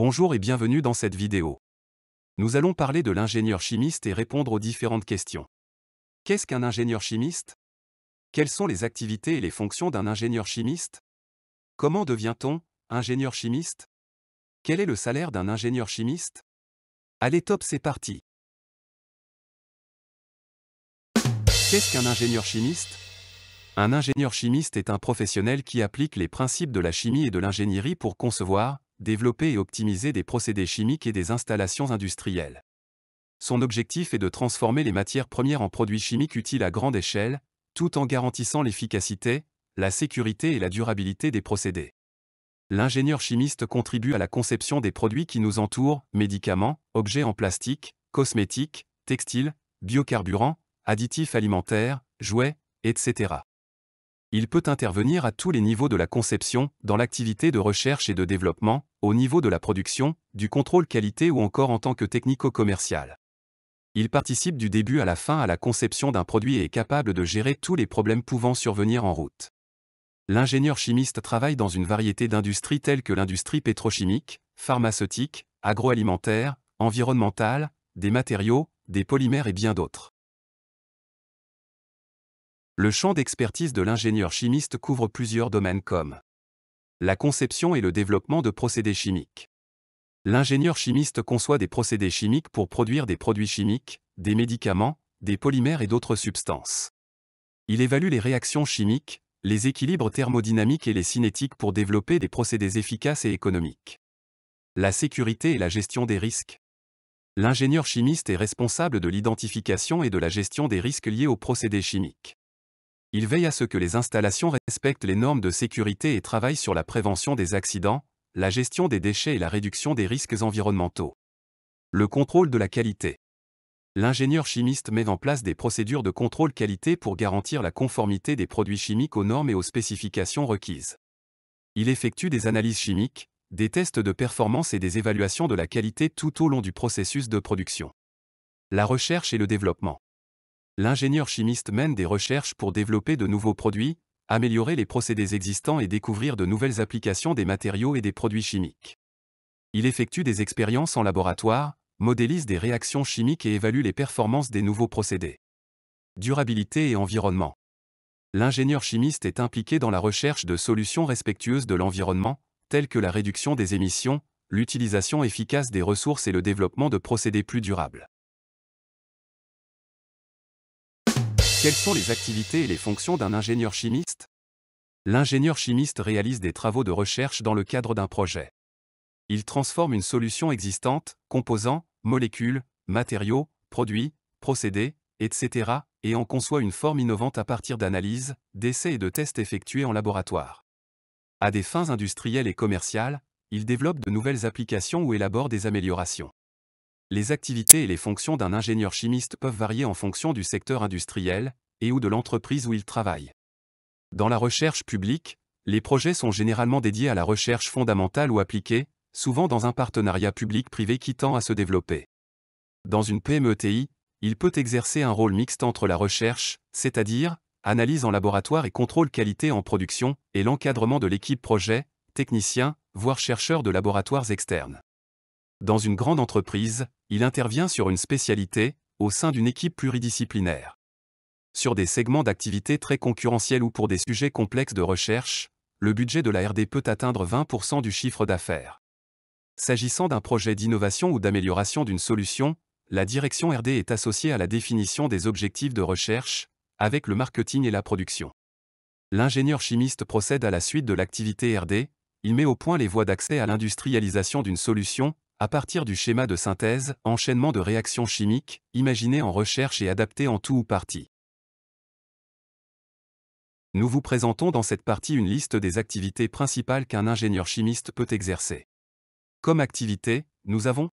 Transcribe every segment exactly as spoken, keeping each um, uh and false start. Bonjour et bienvenue dans cette vidéo. Nous allons parler de l'ingénieur chimiste et répondre aux différentes questions. Qu'est-ce qu'un ingénieur chimiste? Quelles sont les activités et les fonctions d'un ingénieur chimiste? Comment devient-on ingénieur chimiste? Quel est le salaire d'un ingénieur chimiste? Allez top, c'est parti! Qu'est-ce qu'un ingénieur chimiste? Un ingénieur chimiste est un professionnel qui applique les principes de la chimie et de l'ingénierie pour concevoir, développer et optimiser des procédés chimiques et des installations industrielles. Son objectif est de transformer les matières premières en produits chimiques utiles à grande échelle, tout en garantissant l'efficacité, la sécurité et la durabilité des procédés. L'ingénieur chimiste contribue à la conception des produits qui nous entourent, médicaments, objets en plastique, cosmétiques, textiles, biocarburants, additifs alimentaires, jouets, et cetera. Il peut intervenir à tous les niveaux de la conception, dans l'activité de recherche et de développement, au niveau de la production, du contrôle qualité ou encore en tant que technico-commercial. Il participe du début à la fin à la conception d'un produit et est capable de gérer tous les problèmes pouvant survenir en route. L'ingénieur chimiste travaille dans une variété d'industries telles que l'industrie pétrochimique, pharmaceutique, agroalimentaire, environnementale, des matériaux, des polymères et bien d'autres. Le champ d'expertise de l'ingénieur chimiste couvre plusieurs domaines comme la conception et le développement de procédés chimiques. L'ingénieur chimiste conçoit des procédés chimiques pour produire des produits chimiques, des médicaments, des polymères et d'autres substances. Il évalue les réactions chimiques, les équilibres thermodynamiques et les cinétiques pour développer des procédés efficaces et économiques. La sécurité et la gestion des risques. L'ingénieur chimiste est responsable de l'identification et de la gestion des risques liés aux procédés chimiques. Il veille à ce que les installations respectent les normes de sécurité et travaille sur la prévention des accidents, la gestion des déchets et la réduction des risques environnementaux. Le contrôle de la qualité. L'ingénieur chimiste met en place des procédures de contrôle qualité pour garantir la conformité des produits chimiques aux normes et aux spécifications requises. Il effectue des analyses chimiques, des tests de performance et des évaluations de la qualité tout au long du processus de production. La recherche et le développement. L'ingénieur chimiste mène des recherches pour développer de nouveaux produits, améliorer les procédés existants et découvrir de nouvelles applications des matériaux et des produits chimiques. Il effectue des expériences en laboratoire, modélise des réactions chimiques et évalue les performances des nouveaux procédés. Durabilité et environnement. L'ingénieur chimiste est impliqué dans la recherche de solutions respectueuses de l'environnement, telles que la réduction des émissions, l'utilisation efficace des ressources et le développement de procédés plus durables. Quelles sont les activités et les fonctions d'un ingénieur chimiste? L'ingénieur chimiste réalise des travaux de recherche dans le cadre d'un projet. Il transforme une solution existante, composants, molécules, matériaux, produits, procédés, et cetera, et en conçoit une forme innovante à partir d'analyses, d'essais et de tests effectués en laboratoire. À des fins industrielles et commerciales, il développe de nouvelles applications ou élabore des améliorations. Les activités et les fonctions d'un ingénieur chimiste peuvent varier en fonction du secteur industriel et ou de l'entreprise où il travaille. Dans la recherche publique, les projets sont généralement dédiés à la recherche fondamentale ou appliquée, souvent dans un partenariat public-privé qui tend à se développer. Dans une P M E T I, il peut exercer un rôle mixte entre la recherche, c'est-à-dire analyse en laboratoire et contrôle qualité en production, et l'encadrement de l'équipe projet, technicien, voire chercheur de laboratoires externes. Dans une grande entreprise, il intervient sur une spécialité, au sein d'une équipe pluridisciplinaire. Sur des segments d'activité très concurrentiels ou pour des sujets complexes de recherche, le budget de la R D peut atteindre vingt pour cent du chiffre d'affaires. S'agissant d'un projet d'innovation ou d'amélioration d'une solution, la direction R D est associée à la définition des objectifs de recherche, avec le marketing et la production. L'ingénieur chimiste procède à la suite de l'activité R D, il met au point les voies d'accès à l'industrialisation d'une solution, à partir du schéma de synthèse, enchaînement de réactions chimiques, imaginé en recherche et adapté en tout ou partie. Nous vous présentons dans cette partie une liste des activités principales qu'un ingénieur chimiste peut exercer. Comme activité, nous avons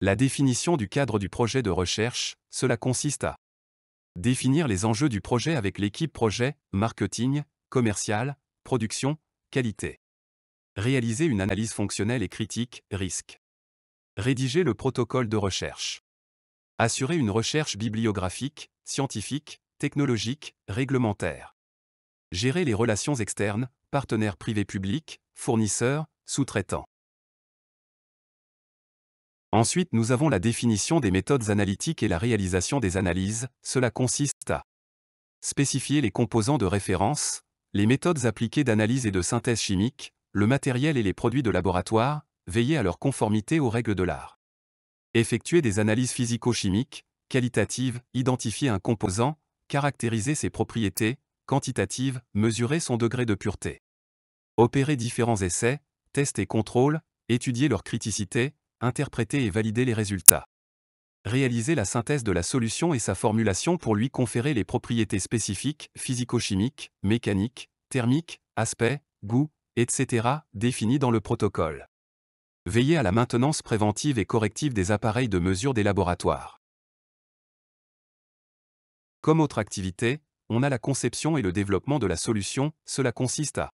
la définition du cadre du projet de recherche, cela consiste à définir les enjeux du projet avec l'équipe projet, marketing, commercial, production, qualité. Réaliser une analyse fonctionnelle et critique, risque. Rédiger le protocole de recherche. Assurer une recherche bibliographique, scientifique, technologique, réglementaire. Gérer les relations externes, partenaires privés-publics, fournisseurs, sous-traitants. Ensuite, nous avons la définition des méthodes analytiques et la réalisation des analyses. Cela consiste à spécifier les composants de référence, les méthodes appliquées d'analyse et de synthèse chimique, le matériel et les produits de laboratoire, veiller à leur conformité aux règles de l'art. Effectuer des analyses physico-chimiques, qualitatives, identifier un composant, caractériser ses propriétés, quantitatives, mesurer son degré de pureté. Opérer différents essais, tests et contrôles, étudier leur criticité, interpréter et valider les résultats. Réaliser la synthèse de la solution et sa formulation pour lui conférer les propriétés spécifiques, physico-chimiques, mécaniques, thermiques, aspects, goût, et cetera, définies dans le protocole. Veiller à la maintenance préventive et corrective des appareils de mesure des laboratoires. Comme autre activité, on a la conception et le développement de la solution. Cela consiste à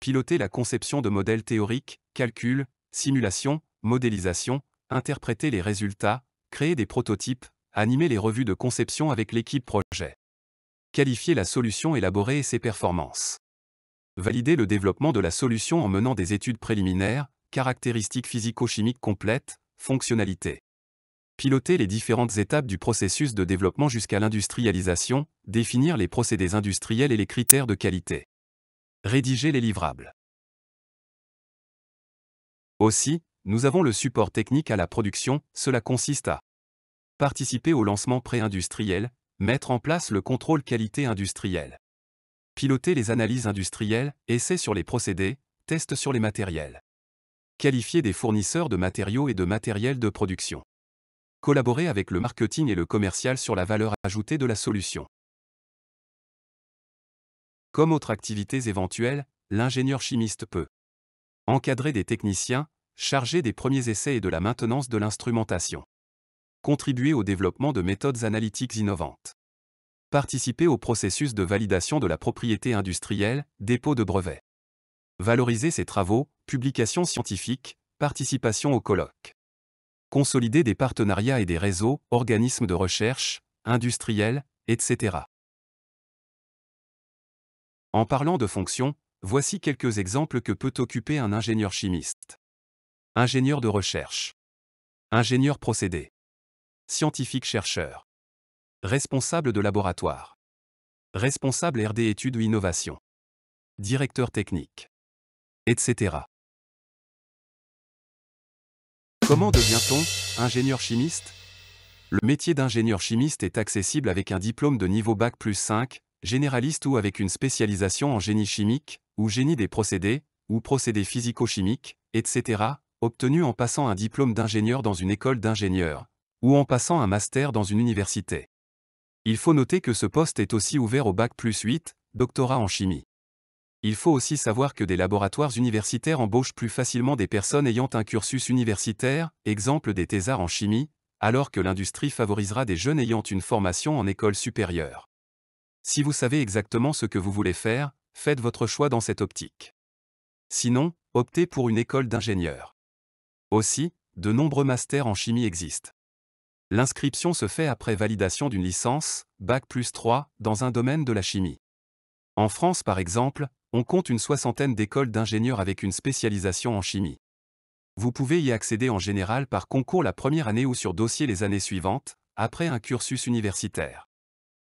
piloter la conception de modèles théoriques, calculs, simulations, modélisation, interpréter les résultats, créer des prototypes, animer les revues de conception avec l'équipe projet. Qualifier la solution élaborée et ses performances. Valider le développement de la solution en menant des études préliminaires, caractéristiques physico-chimiques complètes, fonctionnalités. Piloter les différentes étapes du processus de développement jusqu'à l'industrialisation, définir les procédés industriels et les critères de qualité. Rédiger les livrables. Aussi, nous avons le support technique à la production. Cela consiste à participer au lancement pré-industriel, mettre en place le contrôle qualité industriel, piloter les analyses industrielles, essais sur les procédés, tests sur les matériels, qualifier des fournisseurs de matériaux et de matériel de production, collaborer avec le marketing et le commercial sur la valeur ajoutée de la solution. Comme autres activités éventuelles, l'ingénieur chimiste peut encadrer des techniciens, chargé des premiers essais et de la maintenance de l'instrumentation. Contribuer au développement de méthodes analytiques innovantes. Participer au processus de validation de la propriété industrielle, dépôt de brevets. Valoriser ses travaux, publications scientifiques, participation aux colloques. Consolider des partenariats et des réseaux, organismes de recherche, industriels, et cetera. En parlant de fonctions, voici quelques exemples que peut occuper un ingénieur chimiste. Ingénieur de recherche. Ingénieur procédé. Scientifique-chercheur. Responsable de laboratoire. Responsable R D études ou innovation. Directeur technique. et cetera. Comment devient-on ingénieur chimiste? Le métier d'ingénieur chimiste est accessible avec un diplôme de niveau bac plus cinq, généraliste ou avec une spécialisation en génie chimique, ou génie des procédés, ou procédés physico-chimiques, et cetera, obtenu en passant un diplôme d'ingénieur dans une école d'ingénieurs, ou en passant un master dans une université. Il faut noter que ce poste est aussi ouvert au bac plus huit, doctorat en chimie. Il faut aussi savoir que des laboratoires universitaires embauchent plus facilement des personnes ayant un cursus universitaire, exemple des thésards en chimie, alors que l'industrie favorisera des jeunes ayant une formation en école supérieure. Si vous savez exactement ce que vous voulez faire, faites votre choix dans cette optique. Sinon, optez pour une école d'ingénieurs. Aussi, de nombreux masters en chimie existent. L'inscription se fait après validation d'une licence, bac plus trois, dans un domaine de la chimie. En France par exemple, on compte une soixantaine d'écoles d'ingénieurs avec une spécialisation en chimie. Vous pouvez y accéder en général par concours la première année ou sur dossier les années suivantes, après un cursus universitaire.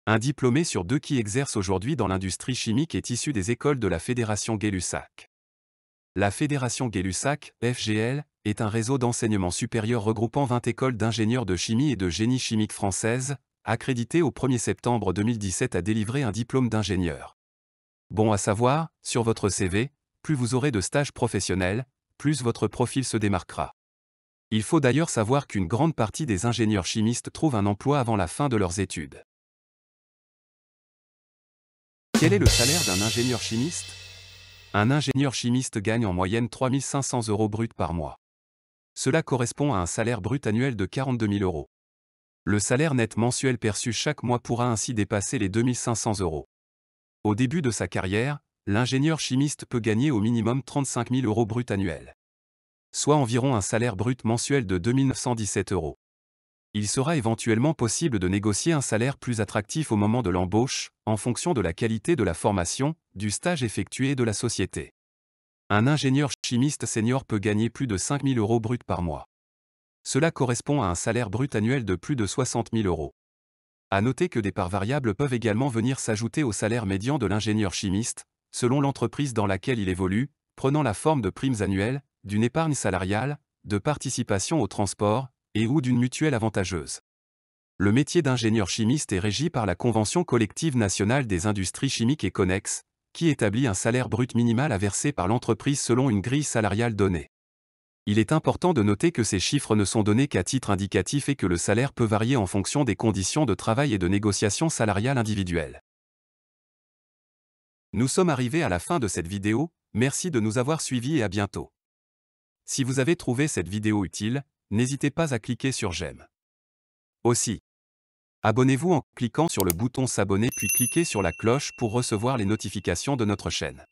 Un diplômé sur deux qui exerce aujourd'hui dans l'industrie chimique est issu des écoles de la Fédération Gay-Lussac. La Fédération Gay-Lussac, F G L, est un réseau d'enseignement supérieur regroupant vingt écoles d'ingénieurs de chimie et de génie chimique françaises, accréditées au premier septembre deux mille dix-sept à délivrer un diplôme d'ingénieur. Bon à savoir, sur votre C V, plus vous aurez de stages professionnels, plus votre profil se démarquera. Il faut d'ailleurs savoir qu'une grande partie des ingénieurs chimistes trouvent un emploi avant la fin de leurs études. Quel est le salaire d'un ingénieur chimiste ? Un ingénieur chimiste gagne en moyenne trois mille cinq cents euros bruts par mois. Cela correspond à un salaire brut annuel de quarante-deux mille euros. Le salaire net mensuel perçu chaque mois pourra ainsi dépasser les deux mille cinq cents euros. Au début de sa carrière, l'ingénieur chimiste peut gagner au minimum trente-cinq mille euros bruts annuels, soit environ un salaire brut mensuel de deux mille neuf cent dix-sept euros. Il sera éventuellement possible de négocier un salaire plus attractif au moment de l'embauche, en fonction de la qualité de la formation, du stage effectué et de la société. Un ingénieur chimiste senior peut gagner plus de cinq mille euros bruts par mois. Cela correspond à un salaire brut annuel de plus de soixante mille euros. À noter que des parts variables peuvent également venir s'ajouter au salaire médian de l'ingénieur chimiste, selon l'entreprise dans laquelle il évolue, prenant la forme de primes annuelles, d'une épargne salariale, de participation au transport, et ou d'une mutuelle avantageuse. Le métier d'ingénieur chimiste est régi par la Convention collective nationale des industries chimiques et connexes, qui établit un salaire brut minimal à verser par l'entreprise selon une grille salariale donnée. Il est important de noter que ces chiffres ne sont donnés qu'à titre indicatif et que le salaire peut varier en fonction des conditions de travail et de négociations salariales individuelles. Nous sommes arrivés à la fin de cette vidéo, merci de nous avoir suivis et à bientôt. Si vous avez trouvé cette vidéo utile, n'hésitez pas à cliquer sur j'aime. Aussi, abonnez-vous en cliquant sur le bouton s'abonner puis cliquez sur la cloche pour recevoir les notifications de notre chaîne.